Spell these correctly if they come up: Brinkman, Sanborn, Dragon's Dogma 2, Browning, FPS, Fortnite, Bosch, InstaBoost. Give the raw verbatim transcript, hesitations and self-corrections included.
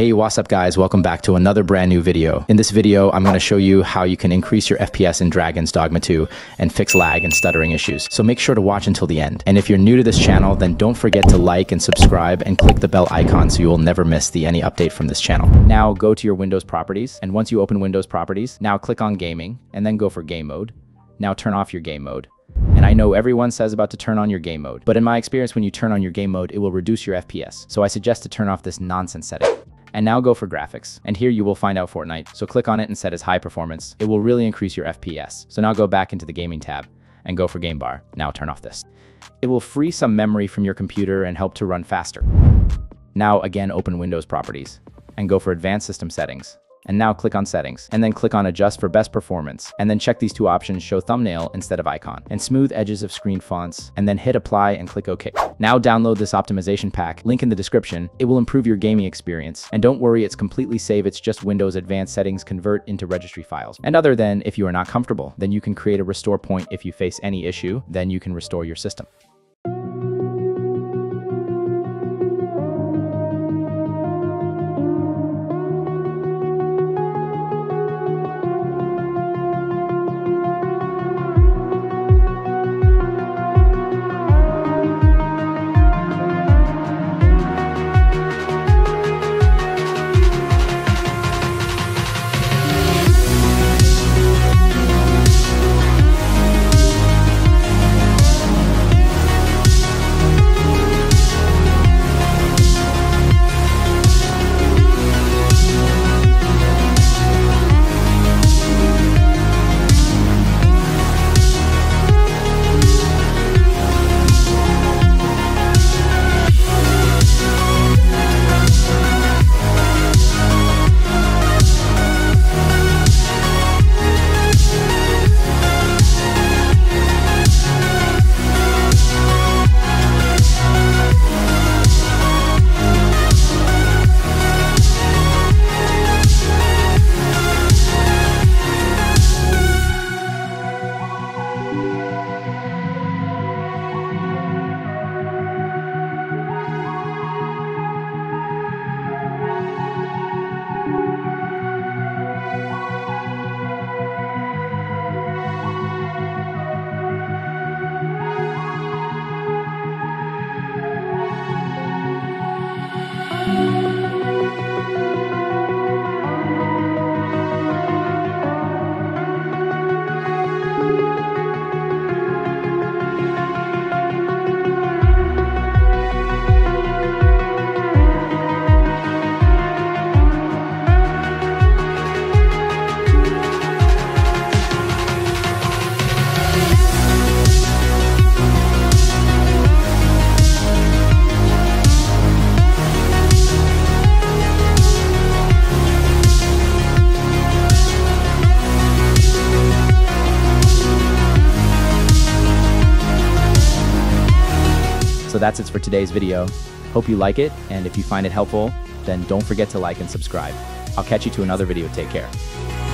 Hey, what's up guys? Welcome back to another brand new video. In this video, I'm going to show you how you can increase your F P S in Dragon's Dogma two and fix lag and stuttering issues. So make sure to watch until the end. And if you're new to this channel, then don't forget to like and subscribe and click the bell icon so you will never miss the any update from this channel. Now go to your Windows properties, and once you open Windows properties, now click on gaming and then go for game mode. Now turn off your game mode. And I know everyone says about to turn on your game mode, but in my experience, when you turn on your game mode, it will reduce your F P S. So I suggest to turn off this nonsense setting. And now go for graphics. And here you will find out Fortnite. So click on it and set as high performance. It will really increase your F P S. So now go back into the gaming tab and go for game bar. Now turn off this. It will free some memory from your computer and help to run faster. Now again, open Windows properties and go for advanced system settings. And now click on settings and then click on adjust for best performance. And then check these two options, show thumbnail instead of icon and smooth edges of screen fonts, and then hit apply and click OK. Now download this optimization pack, link in the description. It will improve your gaming experience. And don't worry, it's completely safe. It's just Windows advanced settings convert into registry files. And other than if you are not comfortable, then you can create a restore point. If you face any issue, then you can restore your system. So that's it for today's video. Hope you like it, and if you find it helpful, then don't forget to like and subscribe. I'll catch you to another video. Take care.